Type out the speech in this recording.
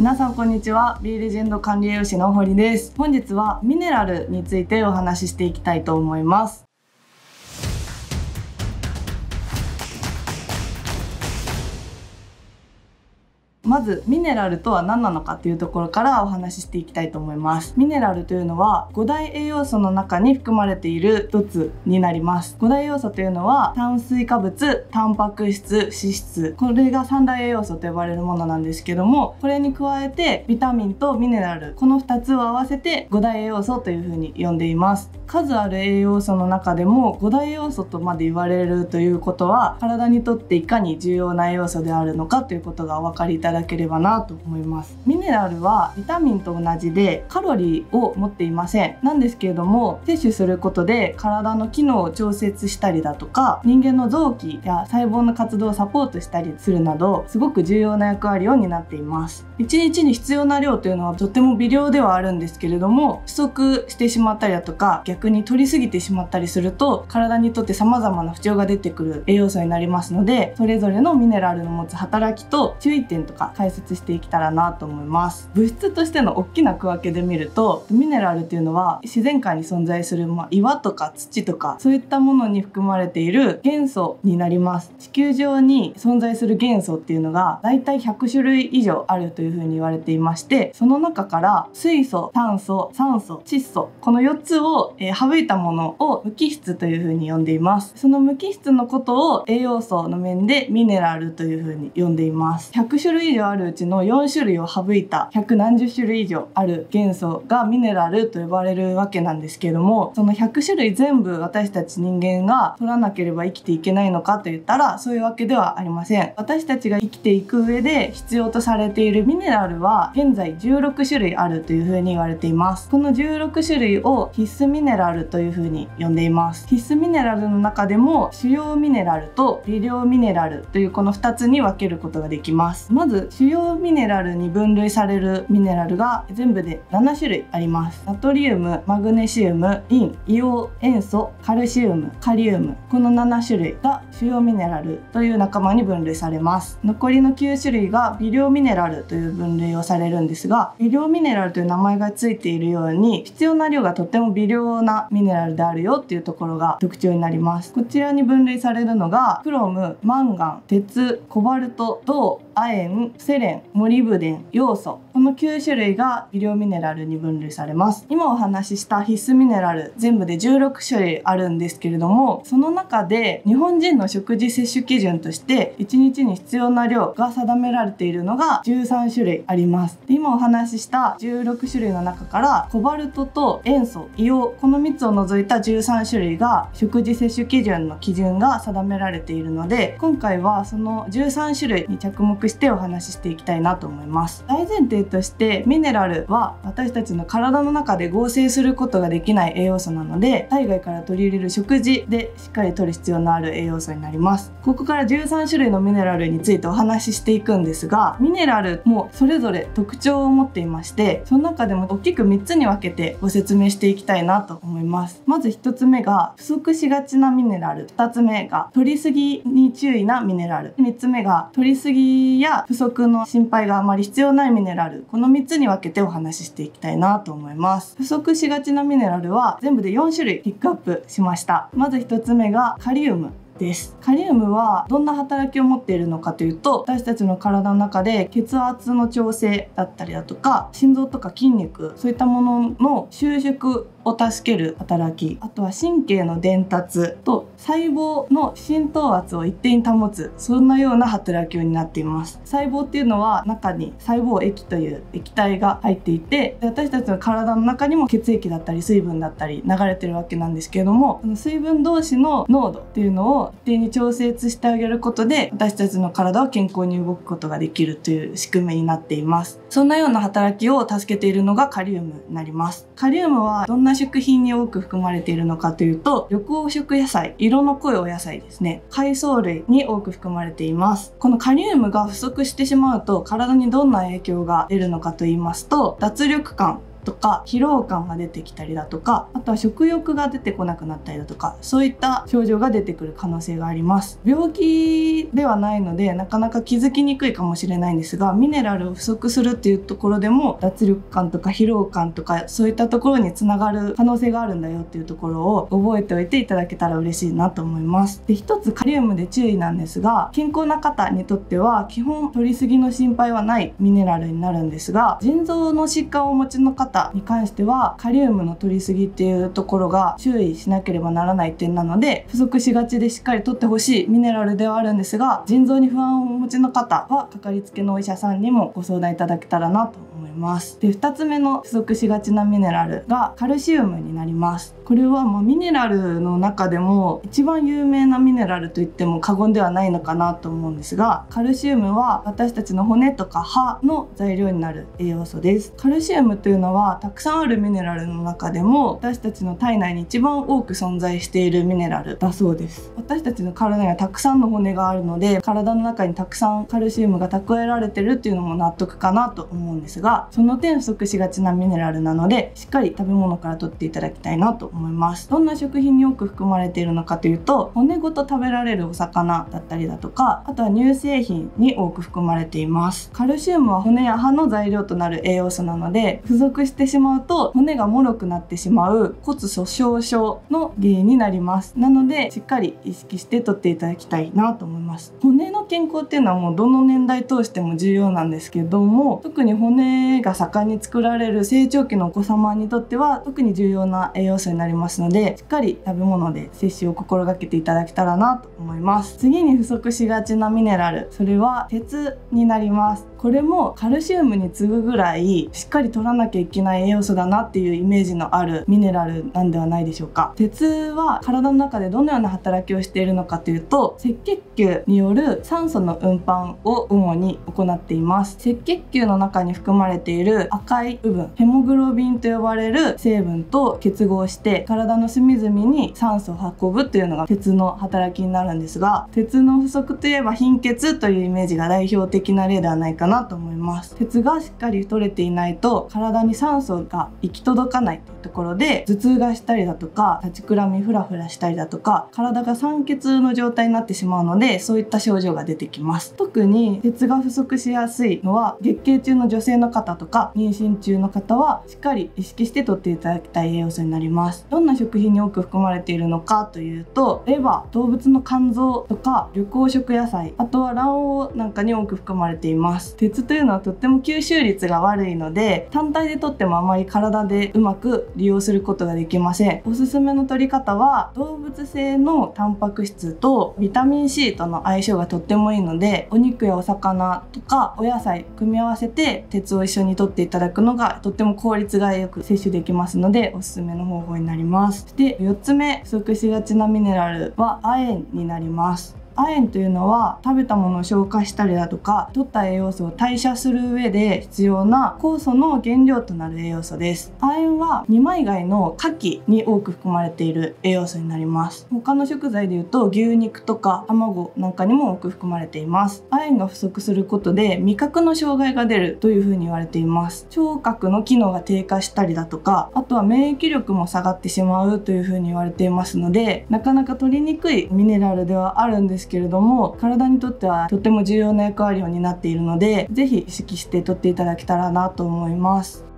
皆さんこんにちは。Bレジェンド管理栄養士の堀です。本日はミネラルについてお話ししていきたいと思います。まずミネラルとは何なのかっていうところからお話ししていきたいと思います。ミネラルというのは5大栄養素の中に含まれている一つになります。5大栄養素というのは炭水化物、タンパク質、脂質、これが3大栄養素と呼ばれるものなんですけども、これに加えてビタミンとミネラル、この2つを合わせて5大栄養素というふうに呼んでいます。数ある栄養素の中でも5大栄養素とまで言われるということは、体にとっていかに重要な栄養素であるのかということがお分かりいただければなと思います。ミネラルはビタミンと同じでカロリーを持っていません。なんですけれども、摂取することで体の機能を調節したりだとか、人間の臓器や細胞の活動をサポートしたりするなど、すごく重要な役割を担っています。1日に必要な量というのはとても微量ではあるんですけれども、不足してしまったりだとか、逆に取りすぎてしまったりすると体にとって様々な不調が出てくる栄養素になりますので、それぞれのミネラルの持つ働きと注意点とか解説していけたらなと思います。物質としての大きな区分けで見ると、ミネラルっていうのは自然界に存在する、岩とか土とかそういったものに含まれている元素になります。地球上に存在する元素っていうのがだいたい100種類以上あるというふうに言われていまして、その中から水素、炭素、酸素、窒素、この4つを省いたものを無機質というふうに呼んでいます。その無機質のことを栄養素の面でミネラルというふうに呼んでいます。100種類以上あるうちの4種類を省いた百何十種類以上ある元素がミネラルと呼ばれるわけなんですけれども、その100種類全部私たち人間が取らなければ生きていけないのかといったら、そういうわけではありません。私たちが生きていく上で必要とされているミネラルは現在16種類あるというふうに言われています。この16種類を必須ミネラルというふうに呼んでいます。必須ミネラルの中でも主要ミネラルと微量ミネラルというこの2つに分けることができます。まず主要ミネラルに分類されるミネラルが全部で7種類あります。ナトリウム、マグネシウム、陰、硫黄、塩素、カルシウム、カリウム、この7種類が主要ミネラルという仲間に分類されます。残りの9種類が微量ミネラルという分類をされるんですが、微量ミネラルという名前がついているように必要な量がとても微量なミネラルであるよっていうところが特徴になります。こちらに分類されるのがクロム、マンガン、鉄、コバルト、銅、亜鉛、セレン、モリブデン、ヨウ素、この9種類が微量ミネラルに分類されます。今お話しした必須ミネラル全部で16種類あるんですけれども、その中で日本人の食事摂取基準として1日に必要な量が定められているのが13種類あります。で、今お話しした16種類の中からコバルトと塩素、硫黄、この3つを除いた13種類が食事摂取基準の基準が定められているので、今回はその13種類に着目してお話ししていきたいなと思います。大前提としてミネラルは私たちの体の中で合成することができない栄養素なので、体外から取り入れる食事でしっかり摂る必要のある栄養素になります。ここから13種類のミネラルについてお話ししていくんですが、ミネラルもそれぞれ特徴を持っていまして、その中でも大きく3つに分けてご説明していきたいなと思います。まず1つ目が不足しがちなミネラル、2つ目が摂りすぎに注意なミネラル、3つ目が摂りすぎや不足の心配があまり必要ないミネラル、この3つに分けてお話ししていきたいなと思います。不足しがちなミネラルは全部で4種類ピックアップしました。まず1つ目がカリウムです。カリウムはどんな働きを持っているのかというと、私たちの体の中で血圧の調整だったりだとか、心臓とか筋肉、そういったものの収縮を助ける働き、あとは神経の伝達と細胞の浸透圧を一定に保つ、そんなような働きを担っています。細胞っていうのは中に細胞液という液体が入っていて、私たちの体の中にも血液だったり水分だったり流れてるわけなんですけれども、その水分同士の濃度っていうのを一定に調節してあげることで、私たちの体は健康に動くことができるという仕組みになっています。そんなような働きを助けているのがカリウムになります。カリウムはどんな食品に多く含まれているのかというと、緑黄色野菜、色の濃いお野菜ですね、海藻類に多く含まれています。このカリウムが不足してしまうと体にどんな影響が出るのかと言いますと、脱力感とか疲労感が出てきたりだとか、あとは食欲が出てこなくなったりだとか、そういった症状が出てくる可能性があります。病気ではないのでなかなか気づきにくいかもしれないんですが、ミネラルを不足するっていうところでも脱力感とか疲労感とかそういったところにつながる可能性があるんだよっていうところを覚えておいていただけたら嬉しいなと思います。で、一つカリウムで注意なんですが、健康な方にとっては基本摂りすぎの心配はないミネラルになるんですが、腎臓の疾患をお持ちの方に関してはカリウムの摂りすぎっていうところが注意しなければならない点なので、不足しがちでしっかり摂ってほしいミネラルではあるんですが、腎臓に不安をお持ちの方はかかりつけのお医者さんにもご相談いただけたらなと思います。で、2つ目の不足しがちなミネラルがカルシウムになります。これはミネラルの中でも一番有名なミネラルといっても過言ではないのかなと思うんですが、カルシウムは私たちの骨とか歯の材料になる栄養素です。カルシウムというのはたくさんあるミネラルの中でも私たちの体内に一番多く存在しているミネラルだそうです。私たちの体にはたくさんの骨があるので、体の中にたくさんカルシウムが蓄えられてるっていうのも納得かなと思うんですが、その点不足しがちなミネラルなのでしっかり食べ物から摂っていただきたいなと思います。どんな食品に多く含まれているのかというと、骨ごと食べられるお魚だったりだとか、あとは乳製品に多く含まれています。カルシウムは骨や歯の材料となる栄養素なので、不足してしまうと骨が脆くなってしまう骨粗鬆症の原因になります。なのでしっかり意識して摂っていただきたいなと思います。骨の健康っていうのはもうどの年代通しても重要なんですけども、特に骨が盛んに作られる成長期のお子様にとっては特に重要な栄養素になりますので、しっかり食べ物で摂取を心がけていただけたらなと思います。次に不足しがちなミネラル、それは鉄になります。これもカルシウムに次ぐぐらいしっかり摂らなきゃいけない栄養素だなっていうイメージのあるミネラルなんではないでしょうか。鉄は体の中でどのような働きをしているのかというと、赤血球による酸素の運搬を主に行っています。赤血球の中に含まれている赤い部分、ヘモグロビンと呼ばれる成分と結合して体の隅々に酸素を運ぶというのが鉄の働きになるんですが、鉄の不足といえば貧血というイメージが代表的な例ではないかなと思います。鉄がしっかり摂れていないと体に酸素が行き届かないというところで、頭痛がしたりだとか立ちくらみフラフラしたりだとか、体が酸欠の状態になってしまうので、そういった症状が出てきます。特に鉄が不足しやすいのは月経中の女性の方とか妊娠中の方はしっかり意識して摂っていただきたい栄養素になります。どんな食品に多く含まれているのかというと、レバー、動物の肝臓とか緑黄色野菜、あとは卵黄なんかに多く含まれています。鉄というのはとっても吸収率が悪いので、単体で摂ってもあまり体でうまく利用することができません。おすすめの摂り方は動物性のタンパク質とビタミン C との相性がとってもいいので、お肉やお魚とかお野菜組み合わせて鉄を一緒に摂っていただくのがとっても効率がよく摂取できますので、おすすめの方法になります。で、4つ目不足しがちなミネラルは亜鉛になります。亜鉛というのは食べたものを消化したりだとか摂った栄養素を代謝する上で必要な酵素の原料となる栄養素です。亜鉛は二枚貝の牡蠣に多く含まれている栄養素になります。他の食材でいうと牛肉とか卵なんかにも多く含まれています。亜鉛が不足することで味覚の障害が出るというふうに言われています。聴覚の機能が低下したりだとか、あとは免疫力も下がってしまうというふうに言われていますので、なかなか摂りにくいミネラルではあるんですけれども、体にとってはとっても重要な役割を担っているので、ぜひ意識して摂っていただけたらなと思います。